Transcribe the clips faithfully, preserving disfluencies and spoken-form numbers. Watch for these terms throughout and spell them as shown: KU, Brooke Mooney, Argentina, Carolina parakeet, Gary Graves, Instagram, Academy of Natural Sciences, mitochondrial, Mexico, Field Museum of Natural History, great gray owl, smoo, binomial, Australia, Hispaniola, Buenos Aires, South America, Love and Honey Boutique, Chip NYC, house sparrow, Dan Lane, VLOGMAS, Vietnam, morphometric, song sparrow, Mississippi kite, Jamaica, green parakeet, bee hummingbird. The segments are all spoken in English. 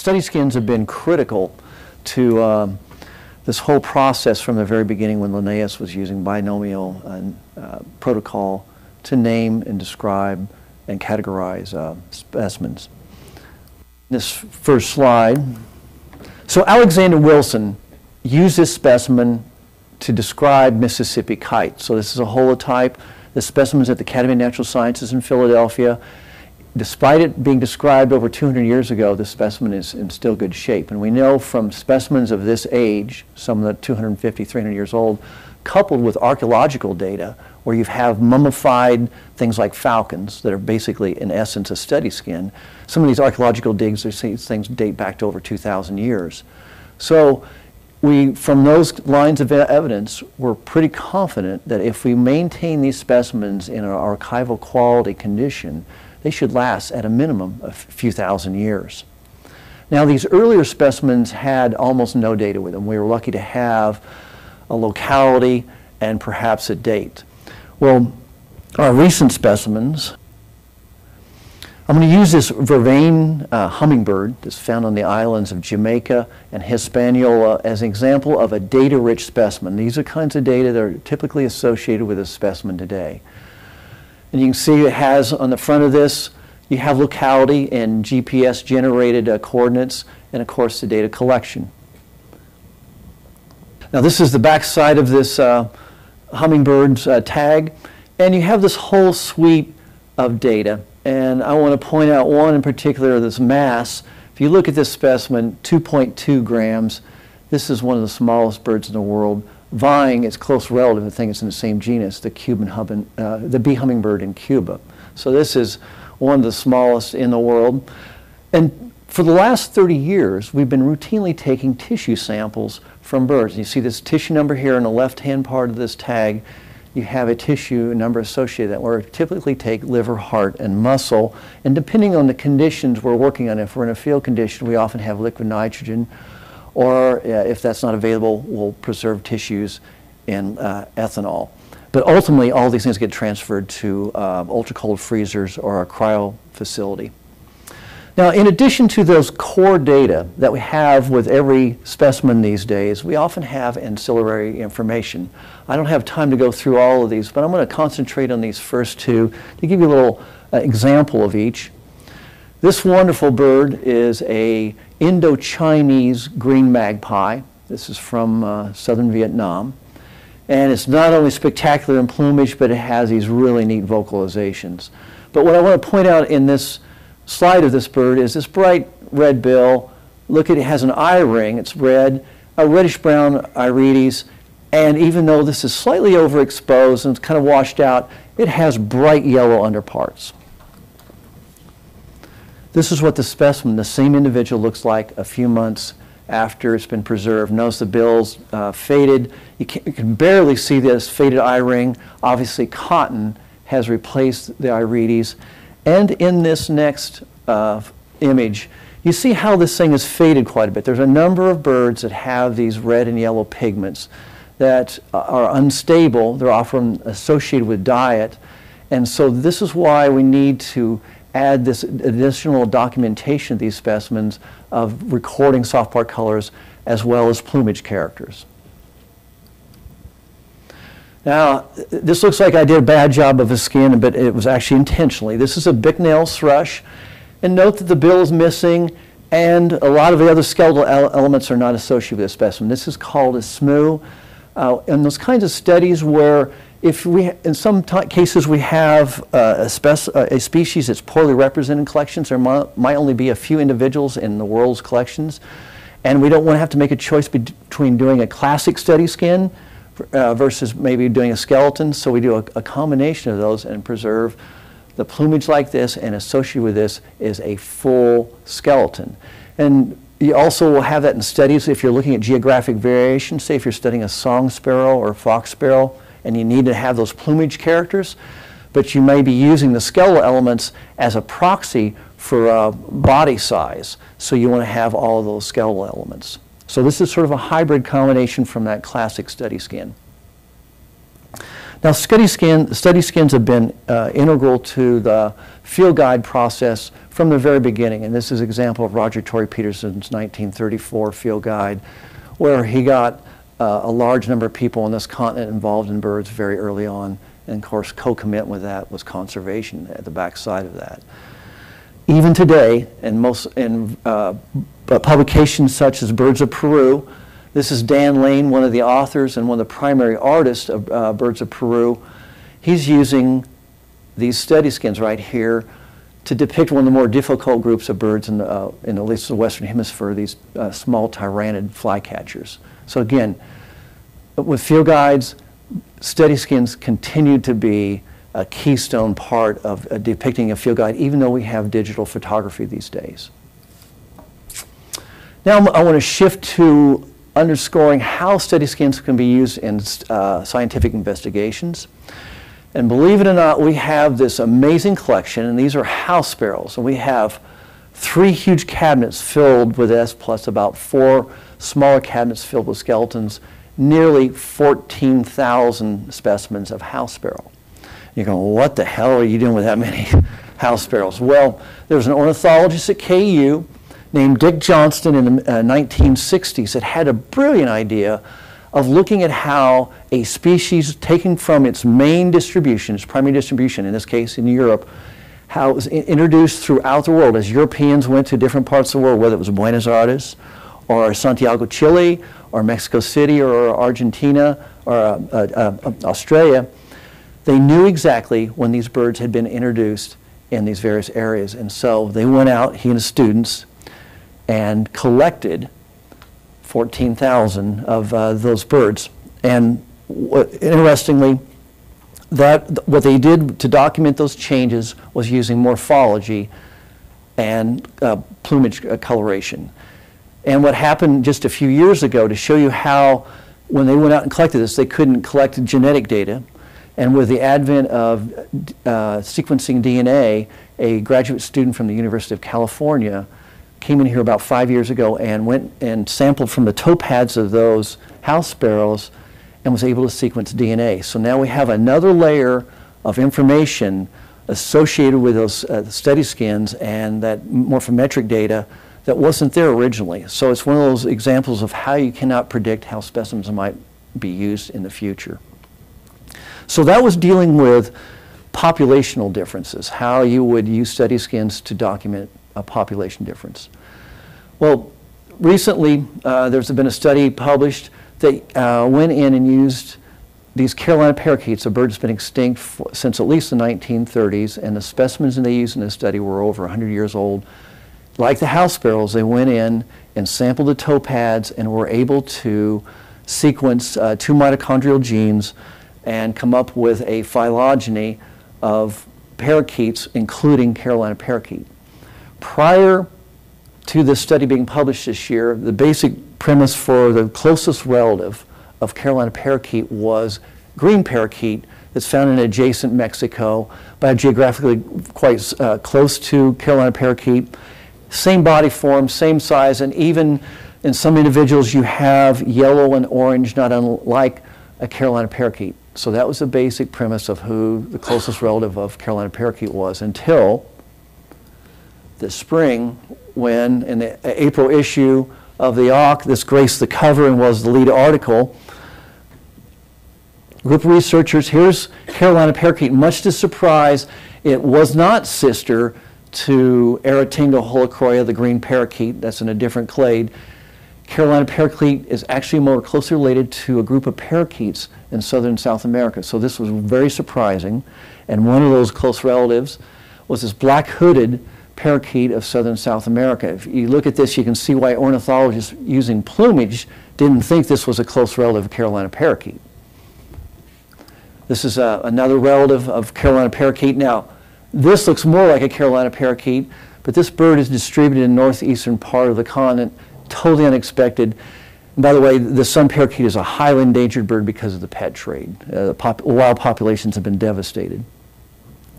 study skins have been critical to um, this whole process from the very beginning when Linnaeus was using binomial and, uh, protocol to name and describe and categorize uh, specimens. This first slide. So Alexander Wilson used this specimen to describe Mississippi kite. So this is a holotype. The specimen is at the Academy of Natural Sciences in Philadelphia. Despite it being described over two hundred years ago, the specimen is in still good shape. And we know from specimens of this age, some that are two hundred fifty, three hundred years old, coupled with archaeological data, where you have mummified things like falcons that are basically, in essence, a study skin. Some of these archaeological digs, these things date back to over two thousand years. So we, from those lines of evidence, we're pretty confident that if we maintain these specimens in an archival quality condition, they should last at a minimum a few thousand years. Now, these earlier specimens had almost no data with them. We were lucky to have a locality and perhaps a date. Well, our recent specimens, I'm going to use this vervain uh, hummingbird that's found on the islands of Jamaica and Hispaniola as an example of a data-rich specimen. These are kinds of data that are typically associated with a specimen today. And you can see it has, on the front of this, you have locality and G P S-generated uh, coordinates, and of course the data collection. Now this is the back side of this uh, hummingbird's uh, tag, and you have this whole suite of data. And I want to point out one in particular, this mass. If you look at this specimen, two point two grams. This is one of the smallest birds in the world, vying its close relative, I think it's in the same genus, the Cuban hummin, uh, the bee hummingbird in Cuba. So this is one of the smallest in the world. And for the last thirty years, we've been routinely taking tissue samples from birds. You see this tissue number here in the left-hand part of this tag. You have a tissue number associated with that, where we typically take liver, heart, and muscle. And depending on the conditions we're working on, if we're in a field condition, we often have liquid nitrogen. Or uh, if that's not available, we'll preserve tissues in uh, ethanol. But ultimately, all these things get transferred to uh, ultra-cold freezers or a cryo facility. Now, in addition to those core data that we have with every specimen these days, we often have ancillary information. I don't have time to go through all of these, but I'm going to concentrate on these first two to give you a little uh, example of each. This wonderful bird is a Indo-Chinese green magpie. This is from uh, southern Vietnam. And it's not only spectacular in plumage, but it has these really neat vocalizations. But what I want to point out in this slide of this bird is this bright red bill. Look at it, it has an eye ring, it's red, a reddish-brown irides, and even though this is slightly overexposed and it's kind of washed out, it has bright yellow underparts. This is what the specimen, the same individual, looks like a few months after it's been preserved. Notice the bill's uh, faded. You can, you can barely see this faded eye ring. Obviously, cotton has replaced the irides. And in this next uh, image, you see how this thing is faded quite a bit. There's a number of birds that have these red and yellow pigments that are unstable. They're often associated with diet. And so this is why we need to add this additional documentation of these specimens of recording softpart colors as well as plumage characters. Now, this looks like I did a bad job of the skin, but it was actually intentionally. This is a Bicknell thrush, and note that the bill is missing and a lot of the other skeletal elements are not associated with this specimen. This is called a smoo. Uh, and those kinds of studies where if we, in some cases we have uh, a, spec a species that's poorly represented in collections, there might only be a few individuals in the world's collections, and we don't want to have to make a choice be between doing a classic study skin uh, versus maybe doing a skeleton, so we do a, a combination of those and preserve the plumage like this, and associated with this is a full skeleton. And you also will have that in studies if you're looking at geographic variation, say if you're studying a song sparrow or a fox sparrow, and you need to have those plumage characters, but you may be using the skeletal elements as a proxy for uh, body size, so you want to have all of those skeletal elements. So this is sort of a hybrid combination from that classic study skin. Now, study, scan, study skins have been uh, integral to the field guide process from the very beginning. And this is an example of Roger Torrey Peterson's nineteen thirty-four field guide, where he got uh, a large number of people on this continent involved in birds very early on. And, of course, co-commit with that was conservation at the backside of that. Even today, in, most, in uh, publications such as Birds of Peru, this is Dan Lane, one of the authors and one of the primary artists of uh, Birds of Peru. He's using these study skins right here to depict one of the more difficult groups of birds in, the, uh, in at least the Western Hemisphere, these uh, small tyrannid flycatchers. So again, with field guides, study skins continue to be a keystone part of uh, depicting a field guide, even though we have digital photography these days. Now I want to shift to underscoring how study skins can be used in uh, scientific investigations. And believe it or not, we have this amazing collection, and these are house sparrows. And we have three huge cabinets filled with this, plus about four smaller cabinets filled with skeletons, nearly fourteen thousand specimens of house sparrow. You're going, well, what the hell are you doing with that many house sparrows? Well, there's an ornithologist at K U named Dick Johnston in the uh, nineteen sixties that had a brilliant idea of looking at how a species taken from its main distribution, its primary distribution, in this case in Europe, how it was introduced throughout the world as Europeans went to different parts of the world, whether it was Buenos Aires or Santiago, Chile, or Mexico City, or Argentina, or uh, uh, uh, Australia. They knew exactly when these birds had been introduced in these various areas. And so they went out, he and his students, and collected fourteen thousand of uh, those birds. And interestingly, that what they did to document those changes was using morphology and uh, plumage uh, coloration. And what happened just a few years ago to show you how, when they went out and collected this, they couldn't collect genetic data. And with the advent of uh, sequencing D N A, a graduate student from the University of California came in here about five years ago and went and sampled from the toe pads of those house sparrows and was able to sequence D N A. So now we have another layer of information associated with those uh, study skins and that morphometric data that wasn't there originally. So it's one of those examples of how you cannot predict how specimens might be used in the future. So that was dealing with populational differences, how you would use study skins to document a population difference. Well, recently uh, there's been a study published that uh, went in and used these Carolina parakeets, a bird that's been extinct for, since at least the nineteen thirties, and the specimens that they used in this study were over one hundred years old. Like the house sparrows, they went in and sampled the toe pads and were able to sequence uh, two mitochondrial genes and come up with a phylogeny of parakeets, including Carolina parakeet. Prior to this study being published this year, the basic premise for the closest relative of Carolina parakeet was green parakeet that's found in adjacent Mexico, biogeographically quite uh, close to Carolina parakeet. Same body form, same size, and even in some individuals you have yellow and orange, not unlike a Carolina parakeet. So that was the basic premise of who the closest relative of Carolina parakeet was until this spring, when in the April issue of the A U C, this graced the cover and was the lead article. Group of researchers, here's Carolina parakeet. Much to surprise, it was not sister to Aratinga holicroya, the green parakeet, that's in a different clade. Carolina parakeet is actually more closely related to a group of parakeets in southern South America. So this was very surprising. And one of those close relatives was this black-hooded parakeet of southern South America. If you look at this, you can see why ornithologists using plumage didn't think this was a close relative of Carolina parakeet. This is uh, another relative of Carolina parakeet. Now, this looks more like a Carolina parakeet, but this bird is distributed in the northeastern part of the continent, totally unexpected. And by the way, the sun parakeet is a highly endangered bird because of the pet trade. Uh, the pop wild populations have been devastated.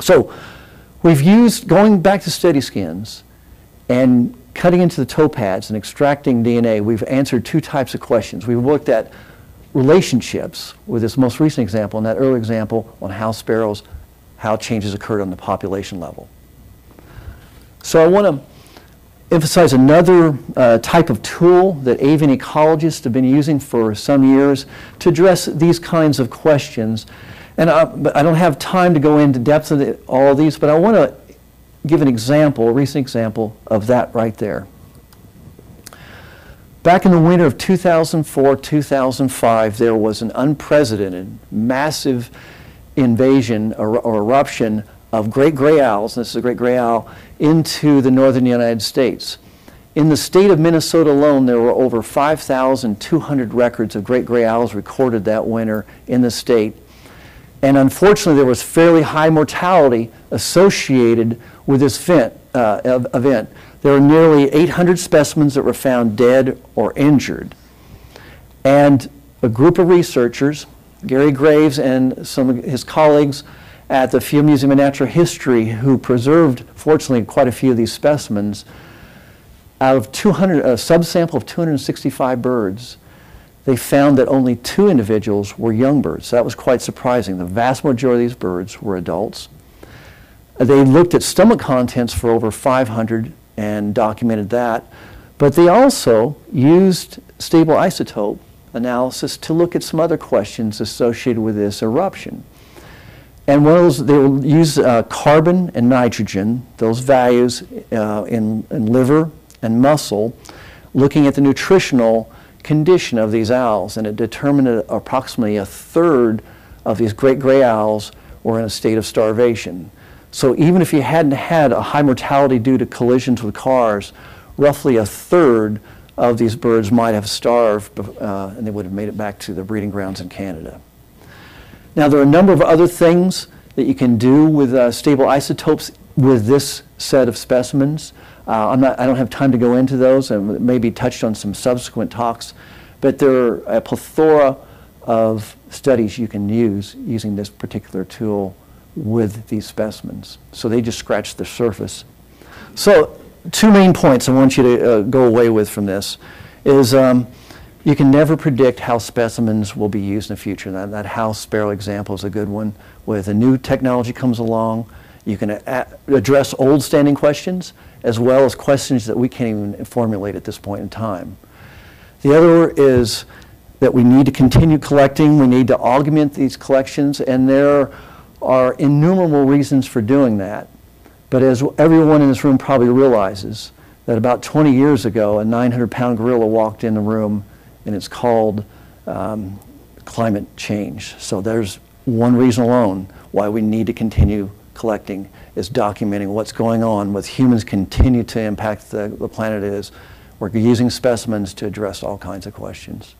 So, we've used, going back to study skins and cutting into the toe pads and extracting D N A, we've answered two types of questions. We've looked at relationships with this most recent example and that early example on house sparrows, how changes occurred on the population level. So I want to emphasize another uh, type of tool that avian ecologists have been using for some years to address these kinds of questions. And I, but I don't have time to go into depth of the, all of these, but I want to give an example, a recent example of that right there. Back in the winter of two thousand four, two thousand five, there was an unprecedented, massive invasion or, or eruption of great gray owls, and this is a great gray owl, into the northern United States. In the state of Minnesota alone, there were over five thousand two hundred records of great gray owls recorded that winter in the state. And unfortunately, there was fairly high mortality associated with this event. Uh, event. There were nearly eight hundred specimens that were found dead or injured. And a group of researchers, Gary Graves and some of his colleagues at the Field Museum of Natural History, who preserved, fortunately, quite a few of these specimens, out of two hundred, a subsample of two hundred sixty-five birds, they found that only two individuals were young birds. So that was quite surprising. The vast majority of these birds were adults. They looked at stomach contents for over five hundred and documented that. But they also used stable isotope analysis to look at some other questions associated with this eruption. And one of those, they will use uh, carbon and nitrogen, those values uh, in, in liver and muscle, looking at the nutritional condition of these owls, and it determined that approximately a third of these great gray owls were in a state of starvation. So even if you hadn't had a high mortality due to collisions with cars, roughly a third of these birds might have starved uh, and they would have made it back to the breeding grounds in Canada. Now there are a number of other things that you can do with uh, stable isotopes with this set of specimens. Uh, I'm not, I don't have time to go into those and maybe touched on some subsequent talks, but there are a plethora of studies you can use using this particular tool with these specimens. So they just scratched the surface. So two main points I want you to uh, go away with from this is um, you can never predict how specimens will be used in the future. That, that house sparrow example is a good one. With a new technology comes along, you can address old standing questions as well as questions that we can't even formulate at this point in time. The other is that we need to continue collecting. We need to augment these collections, and there are innumerable reasons for doing that. But as everyone in this room probably realizes, that about twenty years ago, a nine hundred pound gorilla walked in the room, and it's called um, climate change. So there's one reason alone why we need to continue collecting, is documenting what's going on with humans continue to impact the, the planet. Is we're using specimens to address all kinds of questions.